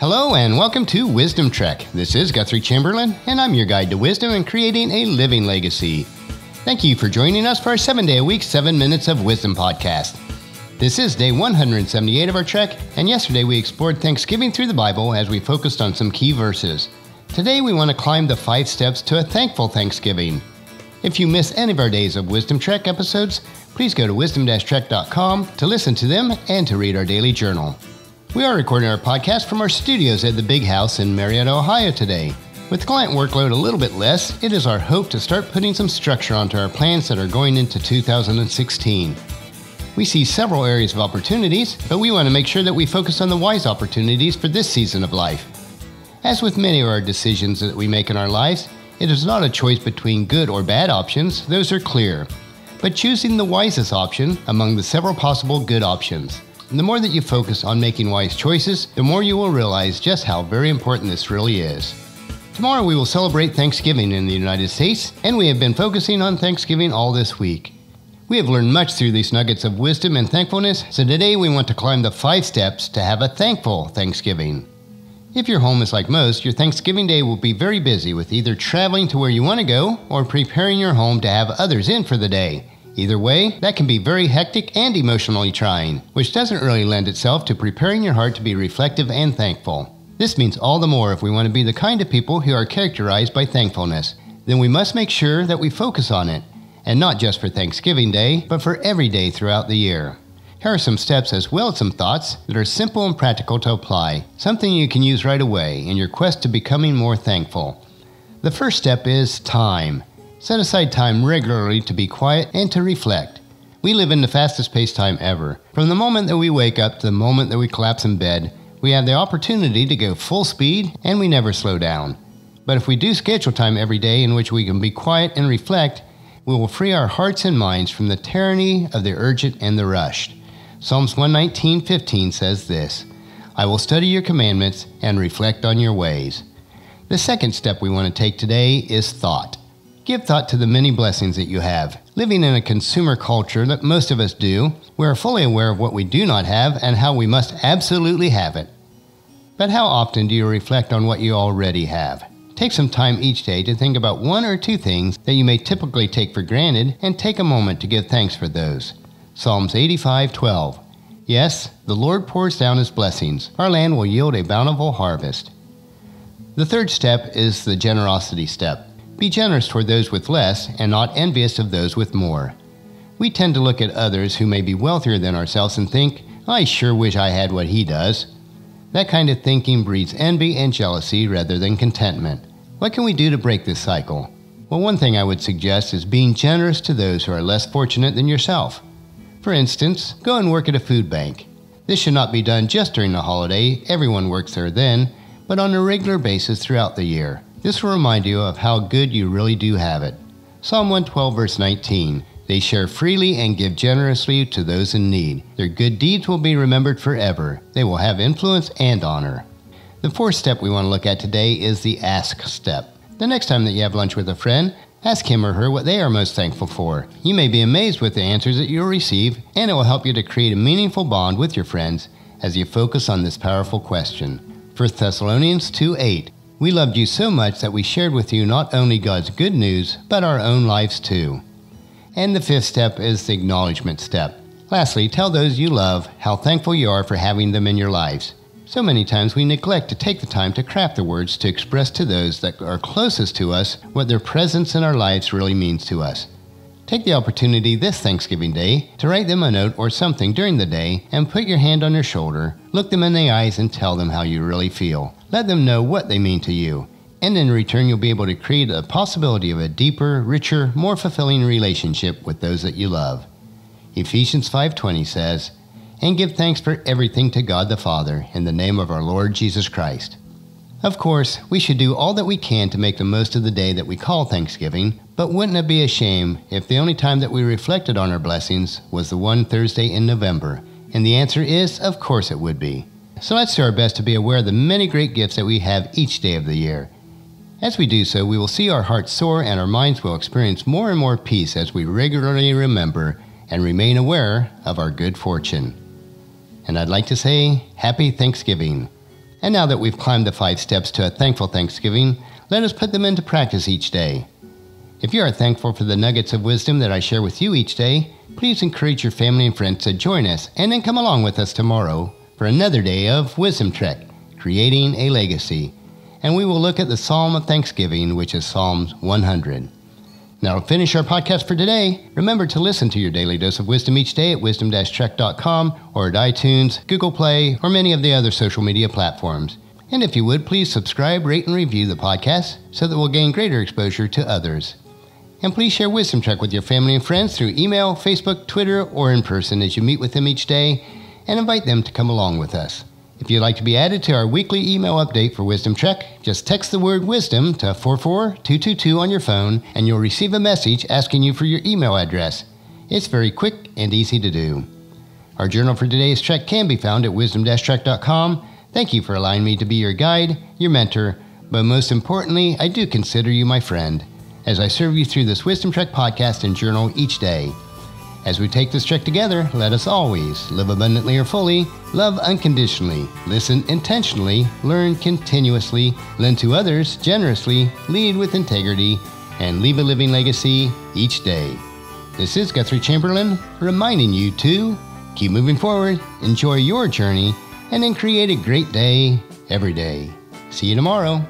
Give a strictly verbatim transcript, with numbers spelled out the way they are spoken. Hello and welcome to Wisdom Trek. This is Guthrie Chamberlain, and I'm your guide to wisdom and creating a living legacy. Thank you for joining us for our seven-day-a-week, seven minutes of wisdom podcast. This is day one hundred seventy-eight of our trek, and yesterday we explored Thanksgiving through the Bible as we focused on some key verses. Today we want to climb the five steps to a thankful Thanksgiving. If you miss any of our days of Wisdom Trek episodes, please go to wisdom trek dot com to listen to them and to read our daily journal. We are recording our podcast from our studios at the Big House in Marietta, Ohio today. With client workload a little bit less, it is our hope to start putting some structure onto our plans that are going into two thousand sixteen. We see several areas of opportunities, but we want to make sure that we focus on the wise opportunities for this season of life. As with many of our decisions that we make in our lives, it is not a choice between good or bad options, those are clear, but choosing the wisest option among the several possible good options. The more that you focus on making wise choices, the more you will realize just how very important this really is. Tomorrow we will celebrate Thanksgiving in the United States, and we have been focusing on Thanksgiving all this week. We have learned much through these nuggets of wisdom and thankfulness, so today we want to climb the five steps to have a thankful Thanksgiving. If your home is like most, your Thanksgiving day will be very busy with either traveling to where you want to go or preparing your home to have others in for the day. Either way, that can be very hectic and emotionally trying, which doesn't really lend itself to preparing your heart to be reflective and thankful. This means all the more if we want to be the kind of people who are characterized by thankfulness, then we must make sure that we focus on it, and not just for Thanksgiving Day, but for every day throughout the year. Here are some steps as well as some thoughts that are simple and practical to apply, something you can use right away in your quest to becoming more thankful. The first step is time. Set aside time regularly to be quiet and to reflect. We live in the fastest paced time ever. From the moment that we wake up to the moment that we collapse in bed, we have the opportunity to go full speed and we never slow down. But if we do schedule time every day in which we can be quiet and reflect, we will free our hearts and minds from the tyranny of the urgent and the rushed. Psalms one nineteen fifteen says this, "I will study your commandments and reflect on your ways." The second step we want to take today is thought. Give thought to the many blessings that you have. Living in a consumer culture that most of us do, we are fully aware of what we do not have and how we must absolutely have it. But how often do you reflect on what you already have? Take some time each day to think about one or two things that you may typically take for granted and take a moment to give thanks for those. Psalms eighty-five twelve. Yes, the Lord pours down his blessings. Our land will yield a bountiful harvest. The third step is the generosity step. Be generous toward those with less and not envious of those with more. We tend to look at others who may be wealthier than ourselves and think, I sure wish I had what he does. That kind of thinking breeds envy and jealousy rather than contentment. What can we do to break this cycle? Well, one thing I would suggest is being generous to those who are less fortunate than yourself. For instance, go and work at a food bank. This should not be done just during the holiday, everyone works there then, but on a regular basis throughout the year. This will remind you of how good you really do have it. Psalm one twelve verse nineteen, they share freely and give generously to those in need. Their good deeds will be remembered forever. They will have influence and honor. The fourth step we want to look at today is the ask step. The next time that you have lunch with a friend, ask him or her what they are most thankful for. You may be amazed with the answers that you'll receive, and it will help you to create a meaningful bond with your friends as you focus on this powerful question. First Thessalonians two eight. We loved you so much that we shared with you not only God's good news, but our own lives too. And the fifth step is the acknowledgement step. Lastly, tell those you love how thankful you are for having them in your lives. So many times we neglect to take the time to craft the words to express to those that are closest to us what their presence in our lives really means to us. Take the opportunity this Thanksgiving Day to write them a note or something during the day and put your hand on their shoulder, look them in the eyes and tell them how you really feel. Let them know what they mean to you. And in return, you'll be able to create a possibility of a deeper, richer, more fulfilling relationship with those that you love. Ephesians five twenty says, and give thanks for everything to God the Father in the name of our Lord Jesus Christ. Of course, we should do all that we can to make the most of the day that we call Thanksgiving, but wouldn't it be a shame if the only time that we reflected on our blessings was the one Thursday in November? And the answer is, of course it would be. So let's do our best to be aware of the many great gifts that we have each day of the year. As we do so, we will see our hearts soar and our minds will experience more and more peace as we regularly remember and remain aware of our good fortune. And I'd like to say, Happy Thanksgiving. And now that we've climbed the five steps to a thankful Thanksgiving, let us put them into practice each day. If you are thankful for the nuggets of wisdom that I share with you each day, please encourage your family and friends to join us and then come along with us tomorrow for another day of Wisdom Trek, Creating a Legacy. And we will look at the Psalm of Thanksgiving, which is Psalms one hundred. Now to finish our podcast for today, remember to listen to your daily dose of wisdom each day at wisdom dash trek dot com or at iTunes, Google Play, or many of the other social media platforms. And if you would, please subscribe, rate, and review the podcast so that we'll gain greater exposure to others. And please share Wisdom Trek with your family and friends through email, Facebook, Twitter, or in person as you meet with them each day, and invite them to come along with us. If you'd like to be added to our weekly email update for Wisdom Trek, just text the word WISDOM to four four two two two on your phone, and you'll receive a message asking you for your email address. It's very quick and easy to do. Our journal for today's trek can be found at wisdom dash trek dot com. Thank you for allowing me to be your guide, your mentor, but most importantly, I do consider you my friend, as I serve you through this Wisdom Trek podcast and journal each day. As we take this trek together, let us always live abundantly or fully, love unconditionally, listen intentionally, learn continuously, lend to others generously, lead with integrity, and leave a living legacy each day. This is Guthrie Chamberlain reminding you to keep moving forward, enjoy your journey, and then create a great day every day. See you tomorrow.